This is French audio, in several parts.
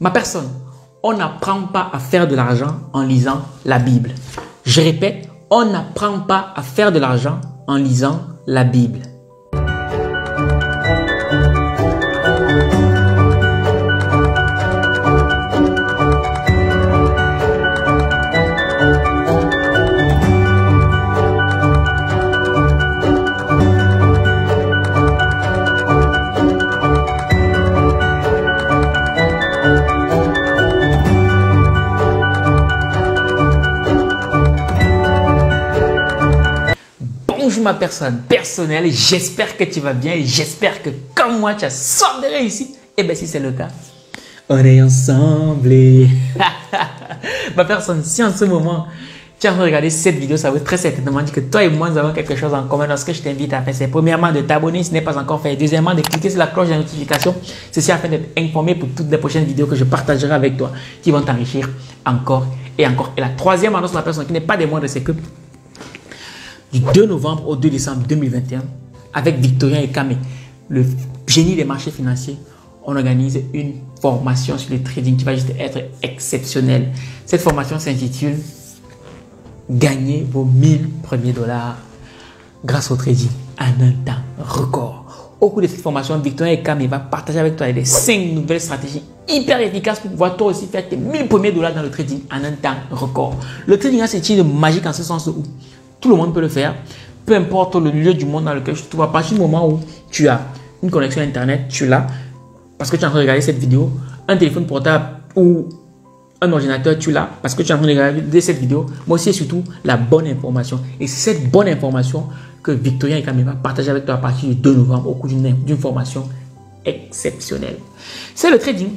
Ma personne, on n'apprend pas à faire de l'argent en lisant la Bible. Je répète, on n'apprend pas à faire de l'argent en lisant la Bible. Ma personne personnelle, j'espère que tu vas bien et j'espère que comme moi tu as soif de réussite. Et bien si c'est le cas, on est ensemble. Ma personne, si en ce moment tu as regardé cette vidéo, ça veut très certainement dire que toi et moi nous avons quelque chose en commun. Donc ce que je t'invite à faire, c'est premièrement de t'abonner si ce n'est pas encore fait, deuxièmement de cliquer sur la cloche de notification, ceci afin d'être informé pour toutes les prochaines vidéos que je partagerai avec toi qui vont t'enrichir encore et encore. Et la troisième annonce, la personne qui n'est pas des moindres, c'est que du 2 novembre au 2 décembre 2021, avec Victorien et Camé, le génie des marchés financiers, on organise une formation sur le trading qui va juste être exceptionnelle. Cette formation s'intitule « Gagnez vos 1000 premiers dollars grâce au trading en un temps record ». Au cours de cette formation, Victorien et Camé va partager avec toi les 5 nouvelles stratégies hyper efficace pour pouvoir toi aussi faire tes 1000 premiers dollars dans le trading en un temps record. Le trading, c'est une magique en ce sens où tout le monde peut le faire, peu importe le lieu du monde dans lequel tu te trouves. À partir du moment où tu as une connexion internet, tu l'as, parce que tu es en train de regarder cette vidéo, un téléphone portable ou un ordinateur, tu l'as, parce que tu es en train de regarder cette vidéo, mais aussi et surtout la bonne information. Et c'est cette bonne information que Victorien et Camille va partager avec toi à partir du 2 novembre au cours d'une formation exceptionnelle. C'est le trading.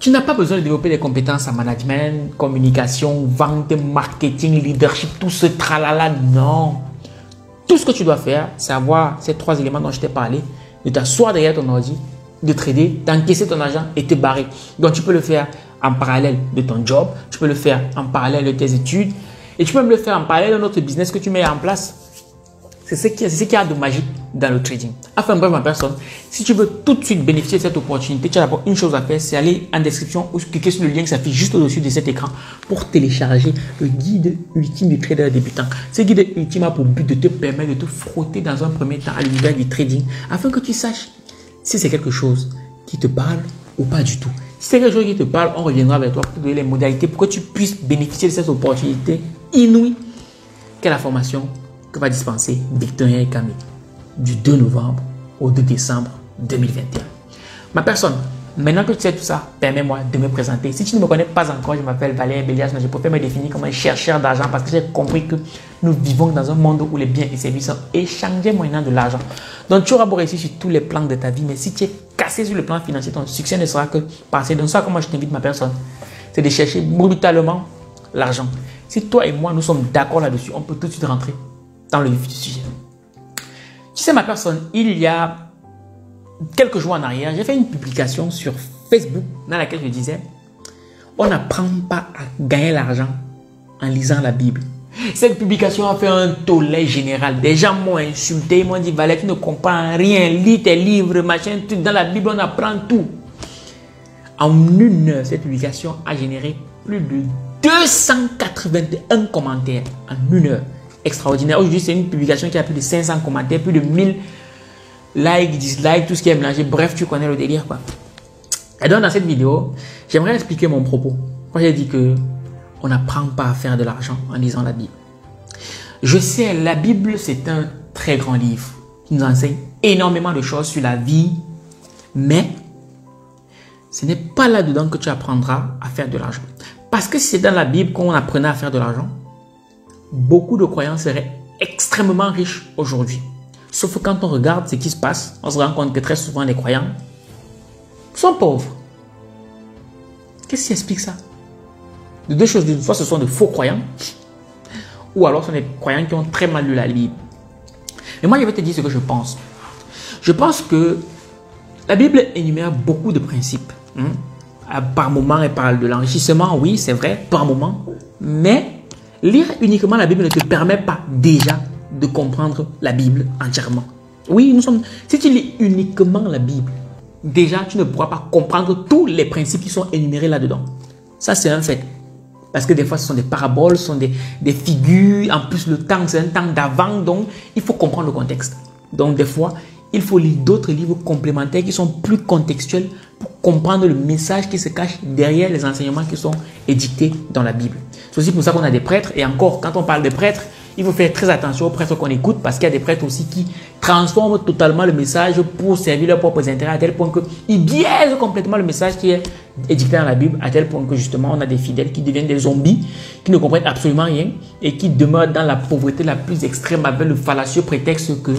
Tu n'as pas besoin de développer des compétences en management, communication, vente, marketing, leadership, tout ce tralala, non. Tout ce que tu dois faire, c'est avoir ces 3 éléments dont je t'ai parlé, de t'asseoir derrière ton ordi, de trader, d'encaisser ton argent et te barrer. Donc tu peux le faire en parallèle de ton job, tu peux le faire en parallèle de tes études et tu peux même le faire en parallèle d'un autre business que tu mets en place. C'est ce qu'il y a de magique dans le trading. Enfin bref ma personne, si tu veux tout de suite bénéficier de cette opportunité, tu as d'abord une chose à faire, c'est aller en description ou cliquer sur le lien qui s'affiche juste au-dessus de cet écran pour télécharger le guide ultime du trader débutant. Ce guide ultime a pour but de te permettre de te frotter dans un premier temps à l'univers du trading afin que tu saches si c'est quelque chose qui te parle ou pas du tout. Si c'est quelque chose qui te parle, on reviendra vers toi pour te donner les modalités pour que tu puisses bénéficier de cette opportunité inouïe qu'est la formation que va dispenser Victorien et Camille du 2 novembre au 2 décembre 2021. Ma personne, maintenant que tu sais tout ça, permets-moi de me présenter. Si tu ne me connais pas encore, je m'appelle Valéry Bélias, mais je préfère me définir comme un chercheur d'argent parce que j'ai compris que nous vivons dans un monde où les biens et services sont échangés moyennant de l'argent. Donc tu auras beau réussir sur tous les plans de ta vie, mais si tu es cassé sur le plan financier, ton succès ne sera que passé. Donc ça, comment je t'invite ma personne, c'est de chercher brutalement l'argent. Si toi et moi, nous sommes d'accord là-dessus, on peut tout de suite rentrer dans le vif du sujet. Tu sais ma personne, il y a quelques jours en arrière, j'ai fait une publication sur Facebook dans laquelle je disais « On n'apprend pas à gagner l'argent en lisant la Bible ». Cette publication a fait un tollé général. Des gens m'ont insulté, ils m'ont dit « Valéry, tu ne comprends rien, lis tes livres, machin, tout. Dans la Bible, on apprend tout ». En une heure, cette publication a généré plus de 281 commentaires en une heure. Extraordinaire. Aujourd'hui, c'est une publication qui a plus de 500 commentaires, plus de 1000 likes, dislikes, tout ce qui est mélangé. Bref, tu connais le délire, quoi. Et donc, dans cette vidéo, j'aimerais expliquer mon propos. Quand j'ai dit que on n'apprend pas à faire de l'argent en lisant la Bible. Je sais, la Bible, c'est un très grand livre qui nous enseigne énormément de choses sur la vie, mais ce n'est pas là-dedans que tu apprendras à faire de l'argent. Parce que si c'est dans la Bible qu'on apprenait à faire de l'argent, beaucoup de croyants seraient extrêmement riches aujourd'hui. Sauf que quand on regarde ce qui se passe, on se rend compte que très souvent les croyants sont pauvres. Qu'est-ce qui explique ça? De deux choses, d'une fois ce sont de faux croyants, ou alors ce sont des croyants qui ont très mal lu la Bible. Mais moi je vais te dire ce que je pense. Je pense que la Bible énumère beaucoup de principes. Par moment elle parle de l'enrichissement, oui c'est vrai, par moment, mais lire uniquement la Bible ne te permet pas déjà de comprendre la Bible entièrement. Oui, nous sommes... Si tu lis uniquement la Bible, déjà, tu ne pourras pas comprendre tous les principes qui sont énumérés là-dedans. Ça, c'est un fait. Parce que des fois, ce sont des paraboles, ce sont des figures. En plus, le temps, c'est un temps d'avant. Donc, il faut comprendre le contexte. Donc, des fois, il faut lire d'autres livres complémentaires qui sont plus contextuels pour comprendre le message qui se cache derrière les enseignements qui sont édictés dans la Bible. C'est aussi pour ça qu'on a des prêtres. Et encore, quand on parle des prêtres, il faut faire très attention aux prêtres qu'on écoute parce qu'il y a des prêtres aussi qui transforment totalement le message pour servir leurs propres intérêts à tel point qu'ils biaisent complètement le message qui est édicté dans la Bible à tel point que justement on a des fidèles qui deviennent des zombies, qui ne comprennent absolument rien et qui demeurent dans la pauvreté la plus extrême avec le fallacieux prétexte que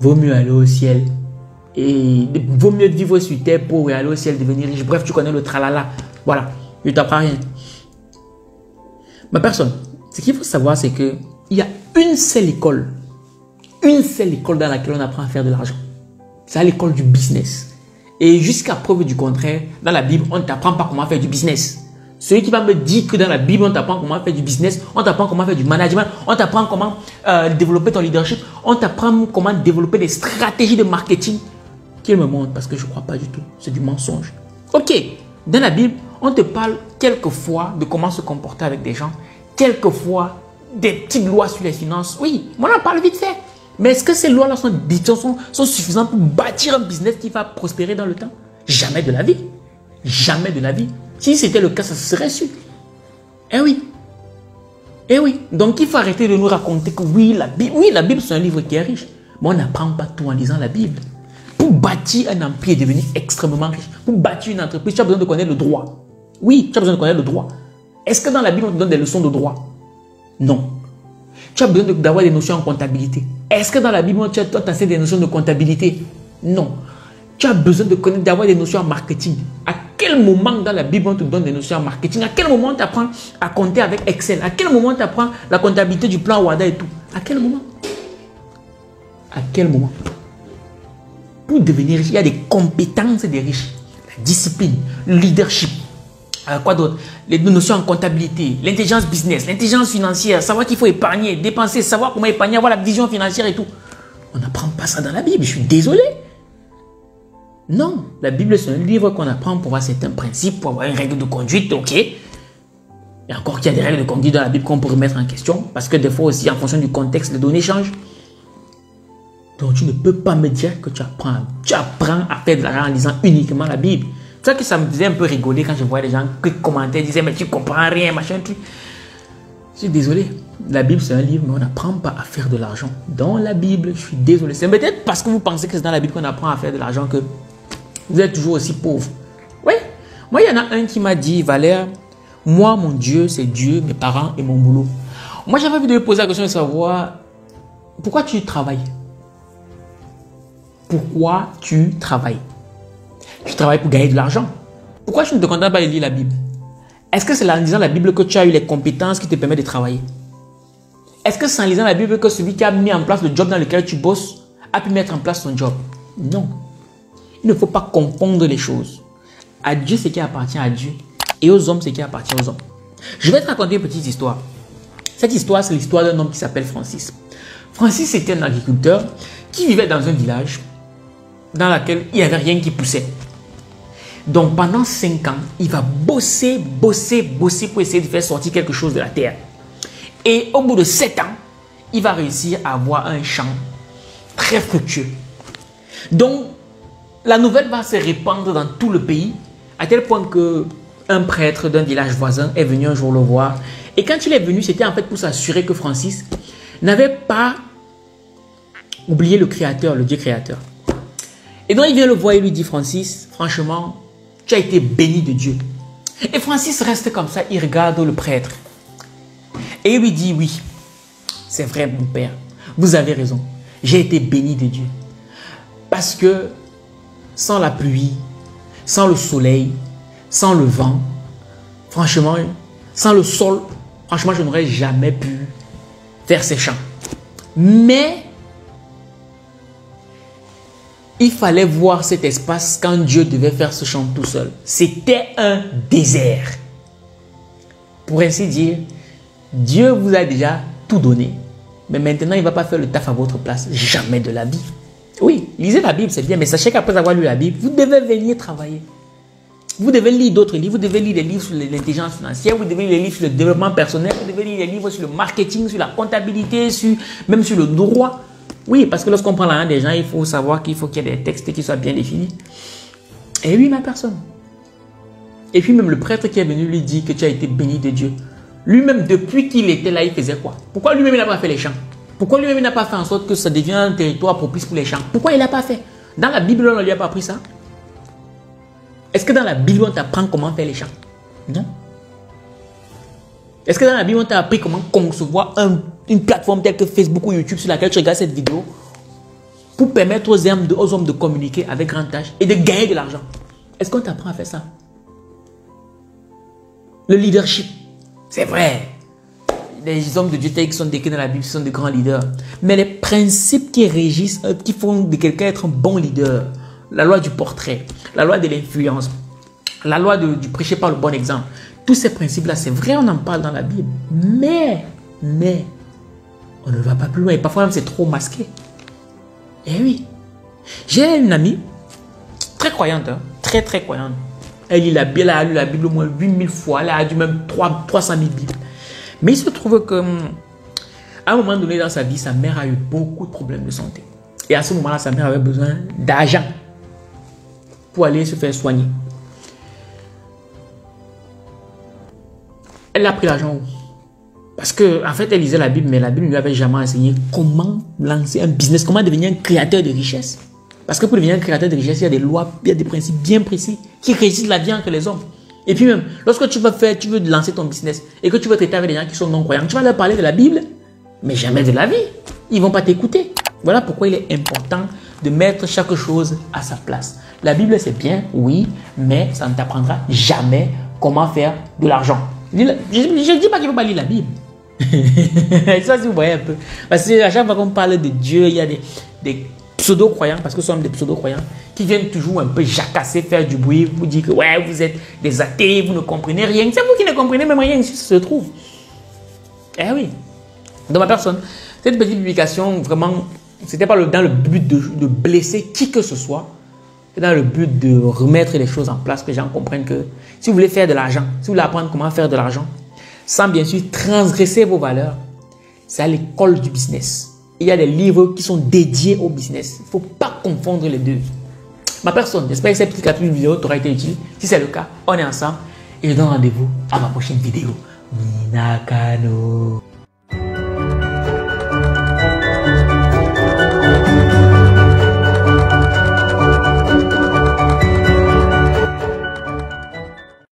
vaut mieux aller au ciel et vaut mieux vivre sur terre pour aller au ciel, devenir riche. Bref, tu connais le tralala. Voilà, je ne t'apprends rien. Ma personne, ce qu'il faut savoir c'est que il y a une seule école dans laquelle on apprend à faire de l'argent. C'est à l'école du business. Et jusqu'à preuve du contraire, dans la Bible, on ne t'apprend pas comment faire du business. Celui qui va me dire que dans la Bible, on t'apprend comment faire du business, on t'apprend comment faire du management, on t'apprend comment développer ton leadership, on t'apprend comment développer des stratégies de marketing, qu'il me montre parce que je ne crois pas du tout. C'est du mensonge. Ok, dans la Bible, on te parle quelquefois de comment se comporter avec des gens, quelquefois des petites lois sur les finances. Oui, moi on en parle vite fait. Mais est-ce que ces lois-là sont suffisantes pour bâtir un business qui va prospérer dans le temps? Jamais de la vie. Jamais de la vie. Si c'était le cas, ça se serait su. Eh oui. Eh oui. Donc il faut arrêter de nous raconter que oui, la Bible c'est un livre qui est riche. Mais on n'apprend pas tout en lisant la Bible. Pour bâtir un empire et devenir extrêmement riche, pour bâtir une entreprise, tu as besoin de connaître le droit. Oui, tu as besoin de connaître le droit. Est-ce que dans la Bible, on te donne des leçons de droit? Non. Tu as besoin d'avoir des notions en comptabilité. Est-ce que dans la Bible, tu as t'enseigne des notions de comptabilité? Non. Tu as besoin d'avoir des notions en marketing. À quel moment dans la Bible, on te donne des notions en marketing? À quel moment tu apprends à compter avec Excel? À quel moment tu apprends la comptabilité du plan WADA et tout? À quel moment? À quel moment? Pour devenir riche, il y a des compétences des riches. La discipline, le leadership. Quoi d'autre? Les notions en comptabilité, l'intelligence business, l'intelligence financière, savoir qu'il faut épargner, dépenser, savoir comment épargner, avoir la vision financière et tout. On n'apprend pas ça dans la Bible, je suis désolé. Non, la Bible c'est un livre qu'on apprend pour avoir certains principes, pour avoir une règle de conduite, ok. Et encore qu'il y a des règles de conduite dans la Bible qu'on pourrait mettre en question, parce que des fois aussi en fonction du contexte, les données changent. Donc tu ne peux pas me dire que tu apprends à faire de l'argent en lisant uniquement la Bible. C'est ça que ça me faisait un peu rigoler quand je voyais les gens qui commentaient, disaient mais tu comprends rien, machin, truc. Je suis désolé, la Bible c'est un livre, mais on n'apprend pas à faire de l'argent. Dans la Bible, je suis désolé. C'est peut-être parce que vous pensez que c'est dans la Bible qu'on apprend à faire de l'argent que vous êtes toujours aussi pauvre. Oui, moi il y en a un qui m'a dit, Valère, moi mon Dieu c'est Dieu, mes parents et mon boulot. Moi j'avais envie de lui poser la question de savoir, pourquoi tu travailles? Pourquoi tu travailles? Tu travailles pour gagner de l'argent. Pourquoi tu ne te contentes pas de lire la Bible? Est-ce que c'est en lisant la Bible que tu as eu les compétences qui te permettent de travailler? Est-ce que c'est en lisant la Bible que celui qui a mis en place le job dans lequel tu bosses a pu mettre en place son job? Non. Il ne faut pas confondre les choses. À Dieu, ce qui appartient à Dieu et aux hommes, ce qui appartient aux hommes. Je vais te raconter une petite histoire. Cette histoire, c'est l'histoire d'un homme qui s'appelle Francis. Francis était un agriculteur qui vivait dans un village dans lequel il n'y avait rien qui poussait. Donc pendant 5 ans, il va bosser, bosser, bosser pour essayer de faire sortir quelque chose de la terre. Et au bout de 7 ans, il va réussir à avoir un champ très fructueux. Donc la nouvelle va se répandre dans tout le pays, à tel point qu'un prêtre d'un village voisin est venu un jour le voir. Et quand il est venu, c'était en fait pour s'assurer que Francis n'avait pas oublié le Créateur, le Dieu Créateur. Et donc il vient le voir et lui dit, Francis, franchement, tu as été béni de Dieu. Et Francis reste comme ça, il regarde le prêtre. Et il lui dit, oui, c'est vrai mon père, vous avez raison. J'ai été béni de Dieu. Parce que sans la pluie, sans le soleil, sans le vent, franchement, sans le sol, franchement, je n'aurais jamais pu faire ces champs. Mais il fallait voir cet espace quand Dieu devait faire ce champ tout seul. C'était un désert. Pour ainsi dire, Dieu vous a déjà tout donné. Mais maintenant, il ne va pas faire le taf à votre place. Jamais de la vie. Oui, lisez la Bible, c'est bien, mais sachez qu'après avoir lu la Bible, vous devez venir travailler. Vous devez lire d'autres livres, vous devez lire des livres sur l'intelligence financière, vous devez lire des livres sur le développement personnel, vous devez lire des livres sur le marketing, sur la comptabilité, même sur le droit. Oui, parce que lorsqu'on prend la main des gens, il faut savoir qu'il faut qu'il y ait des textes qui soient bien définis. Et oui, ma personne. Et puis même le prêtre qui est venu lui dit que tu as été béni de Dieu. Lui-même, depuis qu'il était là, il faisait quoi? Pourquoi lui-même il n'a pas fait les champs? Pourquoi lui-même il n'a pas fait en sorte que ça devienne un territoire propice pour les champs? Pourquoi il n'a pas fait? Dans la Bible, on ne lui a pas appris ça. Est-ce que dans la Bible, on t'apprend comment faire les champs? Non. Est-ce que dans la Bible, on t'a appris comment concevoir une plateforme telle que Facebook ou YouTube sur laquelle tu regardes cette vidéo pour permettre aux hommes de communiquer avec grand H et de gagner de l'argent? Est-ce qu'on t'apprend à faire ça? Le leadership, c'est vrai. Les hommes de Dieu qui sont décrits dans la Bible sont de grands leaders. Mais les principes qui régissent, qui font de quelqu'un être un bon leader, la loi du portrait, la loi de l'influence, la loi du prêcher par le bon exemple, tous ces principes-là, c'est vrai, on en parle dans la Bible. Mais, on ne va pas plus loin. Et parfois, même, c'est trop masqué. Eh oui. J'ai une amie, très croyante, hein, très, très croyante. Elle a lu la Bible au moins 8000 fois. Elle a lu même 300 000 Bibles. Mais il se trouve qu'à un moment donné dans sa vie, sa mère a eu beaucoup de problèmes de santé. Et à ce moment-là, sa mère avait besoin d'argent pour aller se faire soigner. Elle a pris l'argent. Parce qu'en fait, elle lisait la Bible, mais la Bible ne lui avait jamais enseigné comment lancer un business, comment devenir un créateur de richesse. Parce que pour devenir un créateur de richesse, il y a des lois, il y a des principes bien précis qui régissent la vie entre les hommes. Et puis même, lorsque tu veux lancer ton business et que tu veux traiter avec des gens qui sont non-croyants, tu vas leur parler de la Bible, mais jamais de la vie. Ils ne vont pas t'écouter. Voilà pourquoi il est important de mettre chaque chose à sa place. La Bible, c'est bien, oui, mais ça ne t'apprendra jamais comment faire de l'argent. Je ne dis pas qu'il ne faut pas lire la Bible. Ça, si vous voyez un peu. Parce qu'à chaque fois qu'on parle de Dieu, il y a des pseudo-croyants, parce que ce sont des pseudo-croyants, qui viennent toujours un peu jacasser, faire du bruit, vous dire que ouais, vous êtes des athées, vous ne comprenez rien. C'est vous qui ne comprenez même rien, si ça se trouve. Eh oui. Dans ma personne, cette petite publication, vraiment, c'était pas dans le but de blesser qui que ce soit, c'est dans le but de remettre les choses en place, que les gens comprennent que si vous voulez faire de l'argent, si vous voulez apprendre comment faire de l'argent, sans bien sûr transgresser vos valeurs, c'est à l'école du business. Il y a des livres qui sont dédiés au business. Il ne faut pas confondre les deux. Ma personne, j'espère que cette petite capsule vidéo t'aura été utile. Si c'est le cas, on est ensemble et je donne rendez-vous à ma prochaine vidéo. Minakano.